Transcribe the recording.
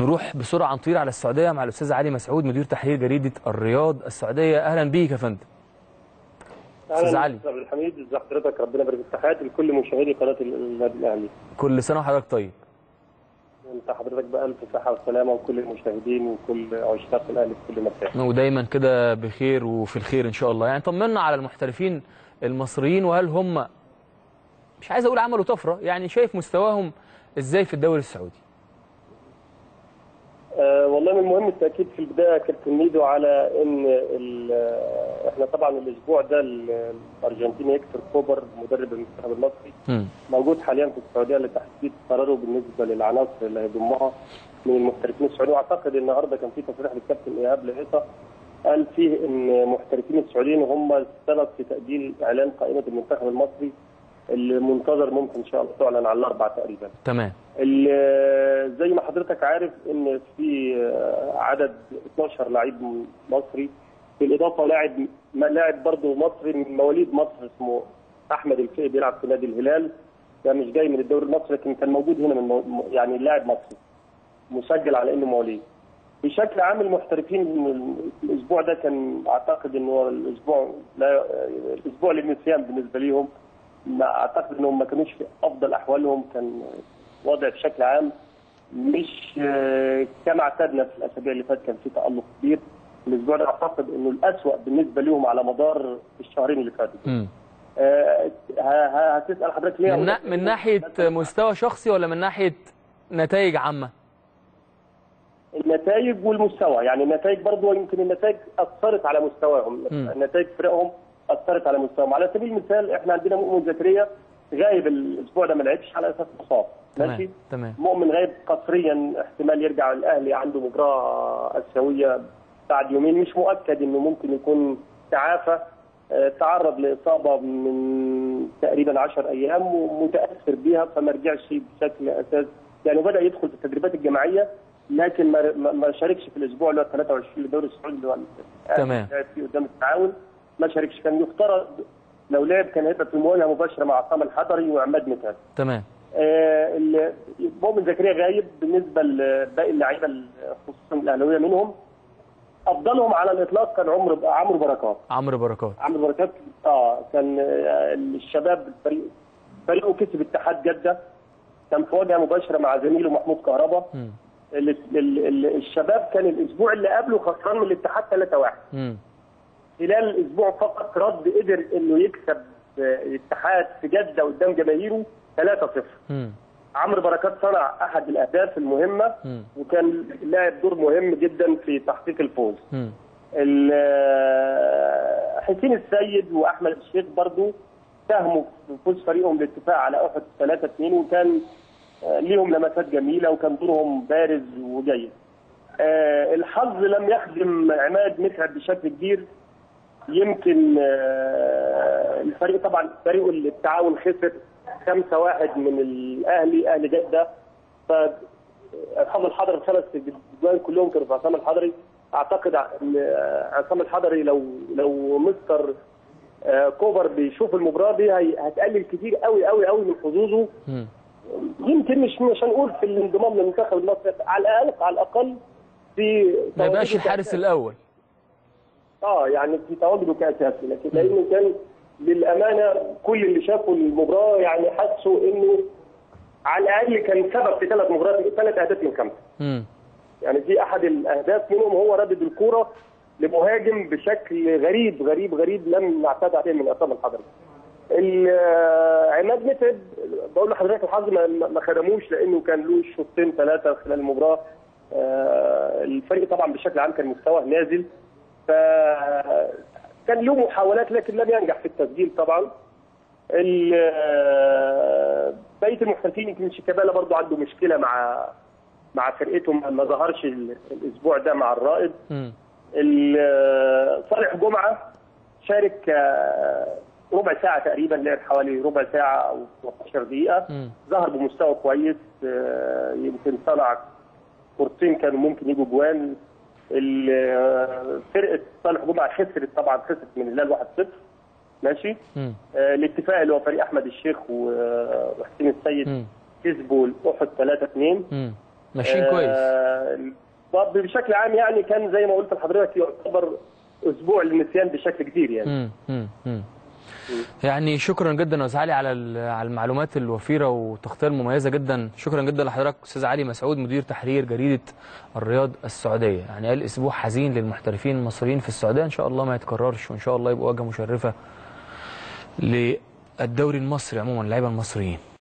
نروح بسرعه نطير على السعوديه مع الاستاذ علي مسعود مدير تحرير جريده الرياض السعوديه. اهلا بيك يا فندم. استاذ علي. عبد الحميد ازي حضرتك؟ ربنا يبارك في الاتحاد لكل مشاهدي قناه النادي الاهلي. كل سنه وحضرتك طيب. انت حضرتك بألف صحة وسلامة وكل المشاهدين وكل عشاق الاهلي في كل مكان. ودايما كده بخير وفي الخير ان شاء الله. يعني طمنا على المحترفين المصريين وهل هم مش عايز اقول عملوا طفرة، يعني شايف مستواهم ازاي في الدوري السعودي؟ والله من المهم التأكيد في البداية كابتن ميدو على ان احنا طبعا الاسبوع ده الارجنتيني هيكتور كوبر مدرب المنتخب المصري موجود حاليا في السعودية لتحديد قراره بالنسبة للعناصر اللي هيضمها من المحترفين السعوديين. واعتقد النهارده كان في تصريح للكابتن ايهاب لقيطة قال فيه ان محترفين السعوديين هم السبب في تأجيل اعلان قائمة المنتخب المصري المنتظر ممكن ان شاء الله تعلن على الاربعاء تقريبا. تمام. زي ما حضرتك عارف ان في عدد 12 لاعب مصري بالاضافه لاعب برضه مصري من مواليد مصر اسمه احمد الفقي بيلعب في نادي الهلال، ده مش جاي من الدوري المصري لكن كان موجود هنا يعني لاعب مصري مسجل على انه مواليد. بشكل عام المحترفين الاسبوع ده كان اعتقد انه الاسبوع للنسيان بالنسبه ليهم، ما اعتقد انهم ما كانوش في افضل احوالهم، كان وضع بشكل عام مش كما اعتدنا في الاسابيع اللي فاتت، كان في تالق كبير. الاسبوع ده اعتقد انه الاسوأ بالنسبه ليهم على مدار الشهرين اللي فاتوا. هتسال حضرتك ليه من ناحيه مستوى شخصي ولا من ناحيه نتائج عامه؟ النتائج والمستوى، يعني النتائج برضه يمكن النتائج اثرت على مستواهم، نتائج فرقهم اثرت على مستواهم. على سبيل المثال احنا عندنا مؤمن زكريا غايب الاسبوع ده ما لعبش على اساس مصاب. ماشي؟ تمام. مؤمن غايب قسريا، احتمال يرجع الاهلي عنده مباراه اسيويه بعد يومين، مش مؤكد انه ممكن يكون تعافى. تعرض لاصابه من تقريبا 10 ايام ومتاثر بيها فما رجعش بشكل اساس، يعني بدا يدخل في التدريبات الجماعيه لكن ما شاركش في الاسبوع اللي هو 23 للدوري السعودي اللي هو تمام لعب فيه قدام التعاون، ما شاركش. كان يفترض لو لعب كان هيبقى في مواجهه مباشره مع عصام الحضري وعماد متعب. تمام. مؤمن زكريا غايب. بالنسبه لباقي اللعيبه خصوصا الاهلاويه منهم افضلهم على الاطلاق كان عمرو بركات. كان الشباب فريقه كسب اتحاد جده، كان في مواجهه مباشره مع زميله محمود كهربا. الشباب كان الاسبوع اللي قبله خسران من الاتحاد 3-1. خلال اسبوع فقط رد قدر انه يكسب الاتحاد في جده قدام جماهيره 3-0. عمرو بركات صنع احد الاهداف المهمه وكان لاعب دور مهم جدا في تحقيق الفوز. حسين السيد واحمد الشيخ برضو ساهموا في فوز فريقهم بالاتفاق على احد 3-2 وكان ليهم لمسات جميله وكان دورهم بارز وجيد. الحظ لم يخدم عماد متعب بشكل كبير، يمكن الفريق طبعا فريقه التعاون خسر 5-1 من الاهلي، اهلي جده، ف عصام الحضري الخمس جوان كلهم كانوا في عصام الحضري. اعتقد عصام الحضري لو مستر كوبر بيشوف المباراه دي هتقلل كتير قوي قوي قوي من حظوظه، يمكن مش هنقول في الانضمام للمنتخب المصري، على الاقل في ما يبقاش الحارس الاول يعني في تواجده كاساسي، لكن لانه كان للامانه كل اللي شافوا المباراه يعني حسوا انه على الاقل كان سبب في 3 اهداف من 5. يعني في احد الاهداف منهم هو ردد الكوره لمهاجم بشكل غريب غريب غريب لم نعتاد عليه من عصام الحضري. عماد متعب بقول لحضرتك الحظ ما خدموش لانه كان له شوطين 3 خلال المباراه. الفريق طبعا بشكل عام كان مستواه نازل، ف كان له محاولات لكن لم ينجح في التسجيل طبعا. بقيه المحترفين يمكن شيكابالا برضه عنده مشكله مع فرقتهم، ما ظهرش الاسبوع ده مع الرائد. صالح جمعه شارك ربع ساعه تقريبا، لعب حوالي ربع ساعه او 15 دقيقه، ظهر بمستوى كويس، يمكن صنع كورتين كانوا ممكن يجوا جوان. فرقه صالح جمعه خسرت طبعا، خسرت من الهلال 1-0. ماشي. الاتفاق اللي هو فريق احمد الشيخ وحسين السيد كسبوا الاحد 3-2. ماشيين كويس. بشكل عام يعني كان زي ما قلت لحضرتك يعتبر اسبوع للنسيان بشكل كبير يعني. يعني شكرا جدا يا استاذ علي على المعلومات الوفيره والتغطيه المميزه جدا. شكرا جدا لحضرتك استاذ علي مسعود مدير تحرير جريده الرياض السعوديه. يعني قال اسبوع حزين للمحترفين المصريين في السعوديه، ان شاء الله ما يتكررش، وان شاء الله يبقى وجهه مشرفه للدوري المصري عموما، اللعيبه المصريين.